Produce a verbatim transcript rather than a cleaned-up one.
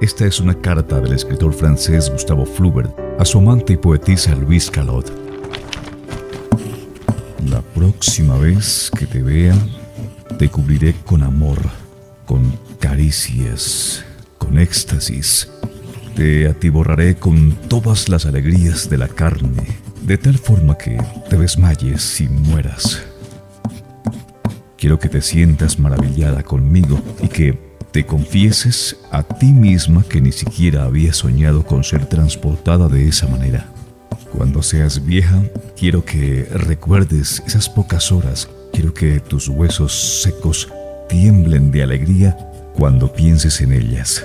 Esta es una carta del escritor francés Gustave Flaubert a su amante y poetisa Louise Colet. La próxima vez que te vea, te cubriré con amor, con caricias, con éxtasis. Te atiborraré con todas las alegrías de la carne, de tal forma que te desmayes y mueras. Quiero que te sientas maravillada conmigo y que te confieses a ti misma que ni siquiera había soñado con ser transportada de esa manera. Cuando seas vieja, quiero que recuerdes esas pocas horas. Quiero que tus huesos secos tiemblen de alegría cuando pienses en ellas.